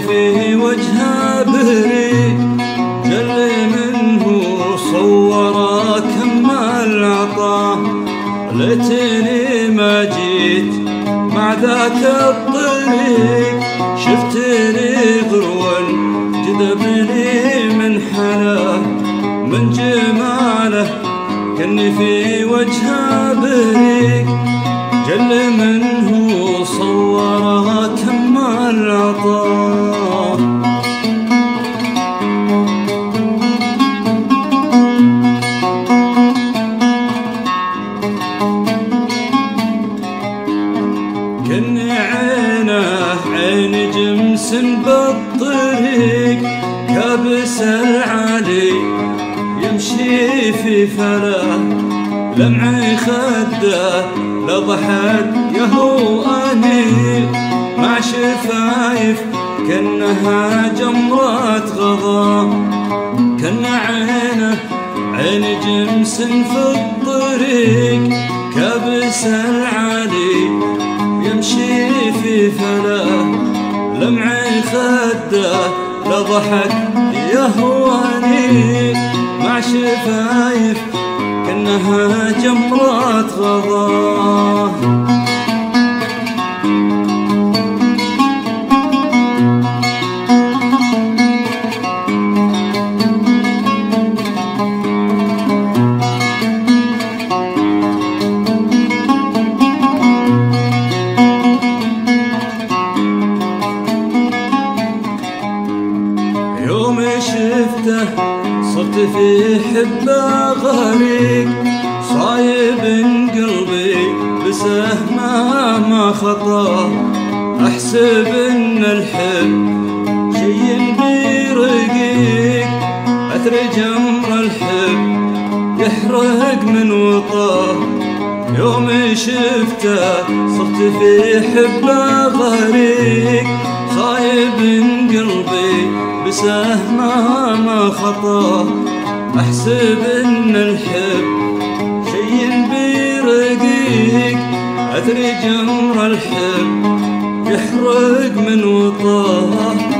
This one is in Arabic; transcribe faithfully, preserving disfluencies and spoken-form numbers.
فيه وجهه بهري جل منه صوره كمال عطاه. ليتني ما جيت مع ذاك الطريق، شفتني غروا جذبني من حناه من جماله كني في وجهه بريق جل منه صورها كمال عطاه. كن عينه عين جمس بالطريق كابس العلي يمشي في فلاه، لمع خده لضحك يهو أنيق مع شفايف كأنها جمرة غضا. كن عينه عين جمس في الطريق كابس العلي يمشي في فلاه، لمعي خده لضحك يهواني مع شفايف كأنها جمرة غضا. شفته صرت في حبه غريب صايب قلبي بسهمه ما خطا. احسب ان الحب شي برقيق، اثر جمر الحب يحرق من وطاه. يوم شفته صرت في حبه غريب صايب قلبي بسهمه ما خطاه. احسب ان الحب شي برقيق، اثر جمر الحب يحرق من وطاه.